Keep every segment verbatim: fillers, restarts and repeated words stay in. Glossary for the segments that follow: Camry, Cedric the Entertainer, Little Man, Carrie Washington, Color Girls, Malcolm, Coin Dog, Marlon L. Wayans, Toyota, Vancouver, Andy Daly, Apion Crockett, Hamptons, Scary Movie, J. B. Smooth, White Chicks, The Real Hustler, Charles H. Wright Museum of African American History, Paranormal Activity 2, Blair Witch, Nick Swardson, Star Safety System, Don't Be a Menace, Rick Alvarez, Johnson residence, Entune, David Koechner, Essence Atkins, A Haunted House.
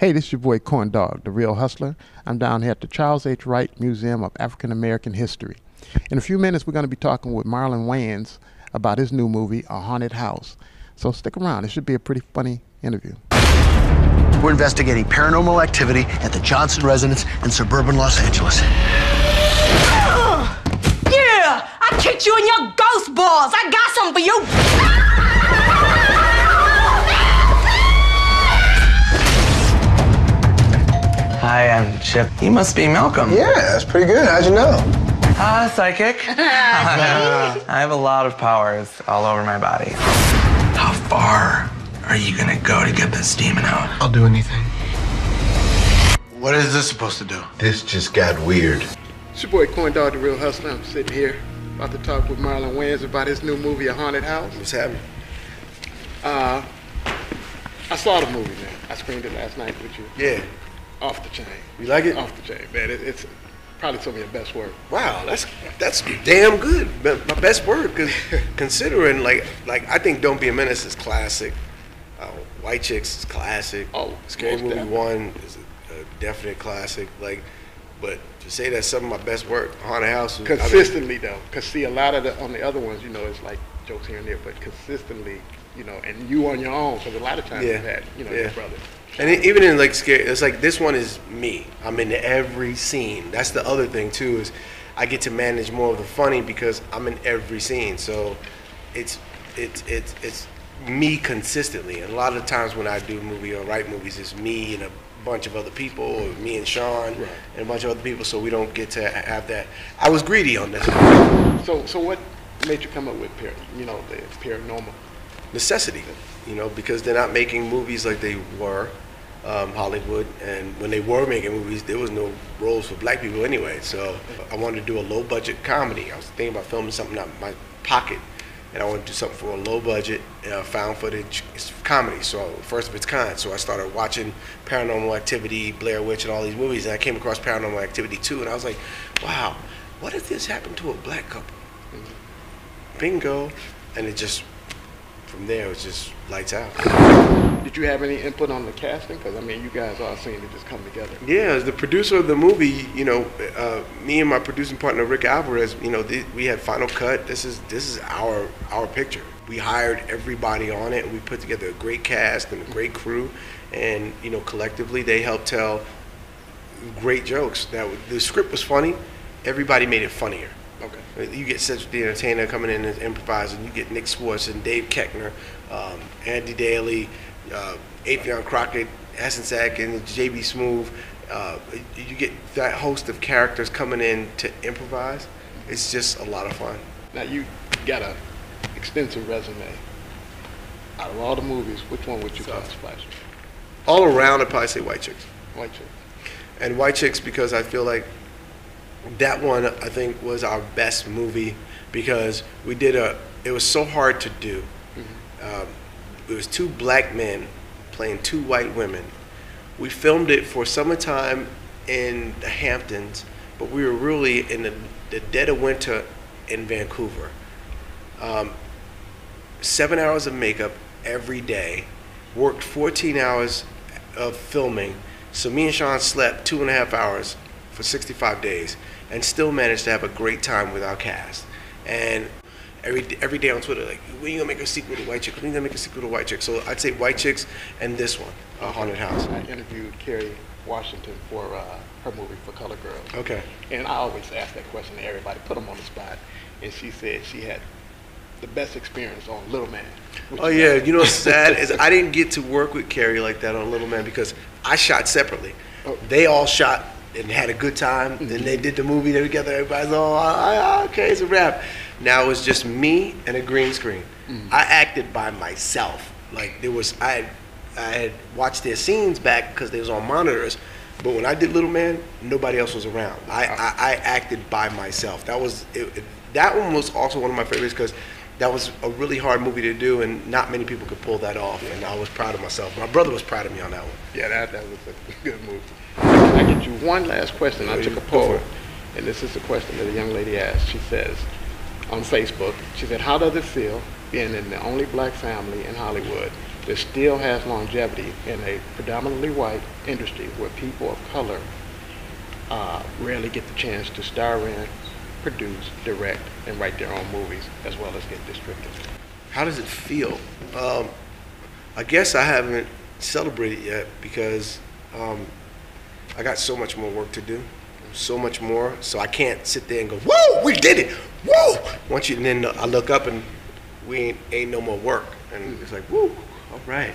Hey, this is your boy Coin Dog, The Real Hustler. I'm down here at the Charles H. Wright Museum of African American History. In a few minutes, we're going to be talking with Marlon Wayans about his new movie, A Haunted House. So stick around. It should be a pretty funny interview. We're investigating paranormal activity at the Johnson residence in suburban Los Angeles. Yeah! I kicked you in your ghost balls! I got something for you! Hi, I'm Chip. You must be Malcolm. Yeah, that's pretty good. How'd you know? Ah, uh, psychic. I have a lot of powers all over my body. How far are you gonna go to get this demon out? I'll do anything. What is this supposed to do? This just got weird. It's your boy Coin Dog, The Real Hustler. I'm sitting here about to talk with Marlon Wayans about his new movie, A Haunted House. What's happening? Uh, I saw the movie, man. I screened it last night with you. Yeah. Off the chain. You like it? Off the chain, man. It, it's probably told me the best word. Wow, that's that's damn good. My best word, because considering like like I think Don't Be a Menace is classic. Uh, White Chicks is classic. Oh, Scary Movie One is a, a definite classic. Like, but to say that's some of my best work, Haunted House. Was, consistently I mean, though, because see a lot of the on the other ones, you know, it's like jokes here and there, but consistently, you know, and you on your own, because a lot of times yeah. you've had, you know, yeah. your brother. And it, even in like scary, it's like this one is me. I'm in every scene. That's the other thing too, is I get to manage more of the funny because I'm in every scene. So it's it's it's it's me consistently. And a lot of the times when I do movie or write movies, it's me and a bunch of other people, or me and Sean right. and a bunch of other people. So we don't get to have that. I was greedy on this. So so what made you come up with par you know the paranormal necessity? You know, because they're not making movies like they were. Um, Hollywood, and when they were making movies, there was no roles for black people anyway. So I wanted to do a low budget comedy. I was thinking about filming something out of my pocket, and I wanted to do something for a low budget uh, found footage comedy. So first of its kind. So I started watching Paranormal Activity, Blair Witch, and all these movies, and I came across Paranormal Activity two, and I was like, wow, what if this happened to a black couple? Bingo, and it just. From there, it was just lights out. Did you have any input on the casting? Because I mean, you guys all seem to just come together. Yeah, as the producer of the movie, you know, uh, me and my producing partner Rick Alvarez, you know, th we had final cut. This is this is our our picture. We hired everybody on it, and we put together a great cast and a great crew, and you know, collectively they helped tell great jokes. That the script was funny. Everybody made it funnier. Okay. You get Cedric the Entertainer coming in and improvising. You get Nick Swardson, Dave Koechner, um, Andy Daly, uh, Apion Crockett, Essence Atkins, J. B. Smooth. Uh, you get that host of characters coming in to improvise. It's just a lot of fun. Now you got an extensive resume. Out of all the movies, which one would you so, classify? All around, I'd probably say White Chicks. White Chicks. And White Chicks because I feel like. That one, I think, was our best movie because we did a, it was so hard to do. Mm-hmm. um, it was two black men playing two white women. We filmed it for summertime in the Hamptons, but we were really in the, the dead of winter in Vancouver. Um, seven hours of makeup every day, worked fourteen hours of filming. So me and Sean slept two and a half hours for sixty-five days and still managed to have a great time with our cast. And every every day on Twitter, like, when are you gonna make a sequel to White Chicks? When are you gonna make a sequel to White Chicks? So I'd say White Chicks and this one, A Haunted House. I interviewed Carrie Washington for uh, her movie for Color Girls. Okay. And I always ask that question to everybody, put them on the spot. And she said she had the best experience on Little Man. Oh yeah, you know what's sad is I didn't get to work with Carrie like that on Little Man because I shot separately. Oh. They all shot and had a good time. Mm-hmm. Then they did the movie together. Everybody's all, oh, okay, it's a wrap. Now it was just me and a green screen. Mm-hmm. I acted by myself. Like there was, I had, I had watched their scenes back because they was on monitors. But when I did Little Man, nobody else was around. I, I, I acted by myself. That was it, it, that one was also one of my favorites because that was a really hard movie to do, and not many people could pull that off. Yeah. And I was proud of myself. My brother was proud of me on that one. Yeah, that that was a good movie. I get you one last question. Yeah, I took a poll, and this is a question that a young lady asked. She says on Facebook, she said, "How does it feel being in the only black family in Hollywood that still has longevity in a predominantly white industry where people of color uh, rarely get the chance to star in, produce, direct, and write their own movies, as well as get distributed. How does it feel? Um, I guess I haven't celebrated yet because um, I got so much more work to do, so much more. So I can't sit there and go, "Whoa, we did it! Whoa!" Once you, and then I look up and we ain't, ain't no more work, and it's like, "Whoa, all right,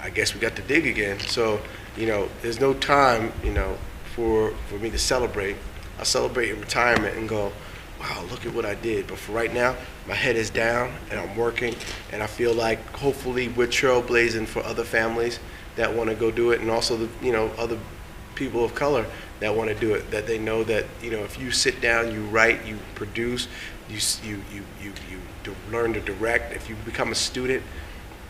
I guess we got to dig again." So you know, there's no time, you know, for for me to celebrate. I celebrate in retirement and go, wow, look at what I did. But for right now, my head is down and I'm working, and I feel like hopefully we're trailblazing for other families that want to go do it, and also the, you know, other people of color that want to do it, that they know that, you know, if you sit down, you write, you produce, you you you you, you learn to direct, if you become a student,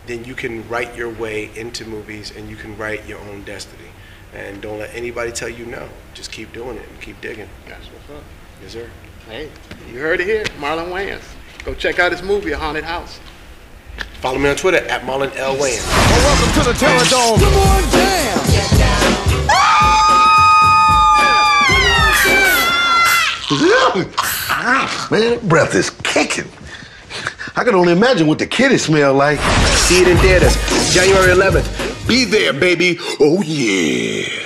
then you can write your way into movies and you can write your own destiny. And don't let anybody tell you no. Just keep doing it and keep digging. That's what's up. Yes, sir. Hey, you heard it here. Marlon Wayans. Go check out his movie, A Haunted House. Follow me on Twitter at Marlon L. Wayans. Well, welcome to the Terror Dome. Come on down. Get down. Ah! Come on down. Man, that breath is kicking. I can only imagine what the kitty smell like. See it in theaters, January eleventh. Be there, baby. Oh, yeah.